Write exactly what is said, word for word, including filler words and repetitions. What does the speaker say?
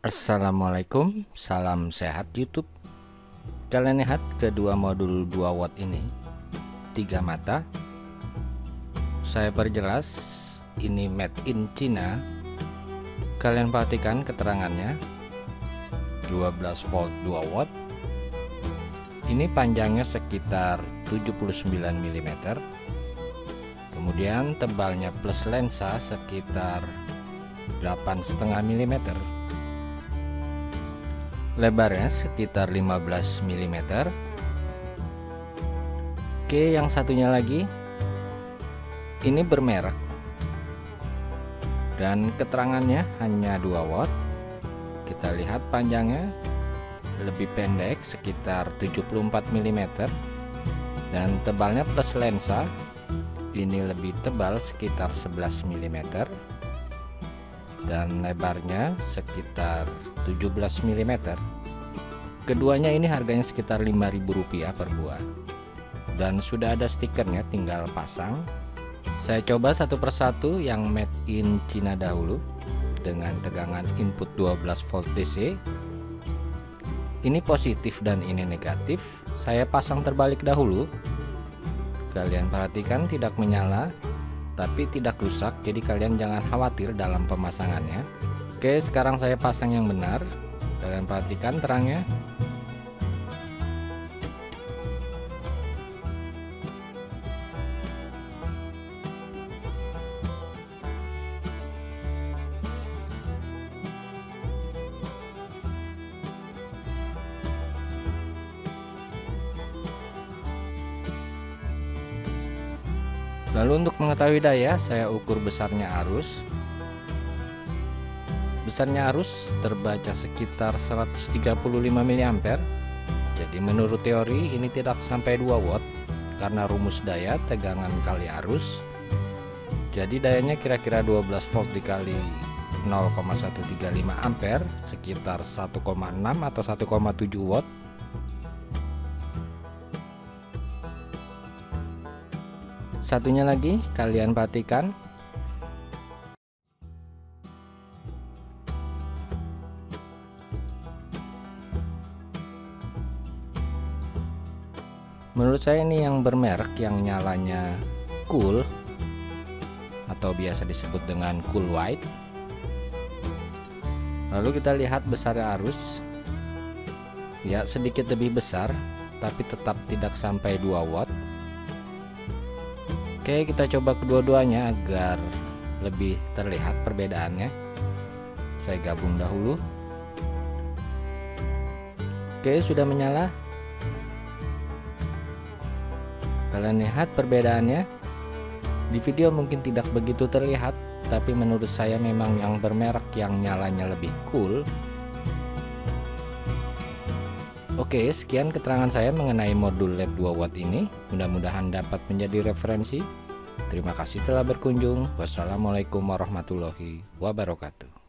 Assalamualaikum, salam sehat YouTube. Kalian lihat kedua modul dua watt ini, tiga mata. Saya perjelas, ini made in China. Kalian perhatikan keterangannya, dua belas volt dua watt. Ini panjangnya sekitar tujuh puluh sembilan milimeter. Kemudian tebalnya plus lensa sekitar delapan koma lima milimeter. Lebarnya sekitar lima belas milimeter. Oke, yang satunya lagi ini bermerek dan keterangannya hanya dua watt. Kita lihat panjangnya lebih pendek sekitar tujuh puluh empat milimeter dan tebalnya plus lensa ini lebih tebal sekitar sebelas milimeter dan lebarnya sekitar tujuh belas milimeter. Keduanya ini harganya sekitar lima ribu rupiah per buah dan sudah ada stikernya, tinggal pasang. Saya coba satu persatu yang made in China dahulu dengan tegangan input dua belas volt D C. Ini positif dan ini negatif. Saya pasang terbalik dahulu. Kalian perhatikan tidak menyala tapi tidak rusak, jadi kalian jangan khawatir dalam pemasangannya. Oke, sekarang saya pasang yang benar. Kalian perhatikan terangnya. Lalu untuk mengetahui daya, saya ukur besarnya arus. Besarnya arus terbaca sekitar seratus tiga puluh lima miliampere. Jadi menurut teori ini tidak sampai dua watt karena rumus daya tegangan kali arus. Jadi dayanya kira-kira dua belas volt dikali nol koma seratus tiga puluh lima ampere sekitar satu koma enam atau satu koma tujuh watt. Satunya lagi kalian perhatikan. Menurut saya ini yang bermerek yang nyalanya cool atau biasa disebut dengan cool white. Lalu kita lihat besar arus. Ya, sedikit lebih besar tapi tetap tidak sampai dua watt. Oke, kita coba kedua-duanya agar lebih terlihat perbedaannya. Saya gabung dahulu. Oke, sudah menyala. Kalian lihat perbedaannya. Di video mungkin tidak begitu terlihat, tapi menurut saya memang yang bermerek yang nyalanya lebih cool. Oke, sekian keterangan saya mengenai modul L E D dua watt ini. Mudah-mudahan dapat menjadi referensi. Terima kasih telah berkunjung. Wassalamualaikum warahmatullahi wabarakatuh.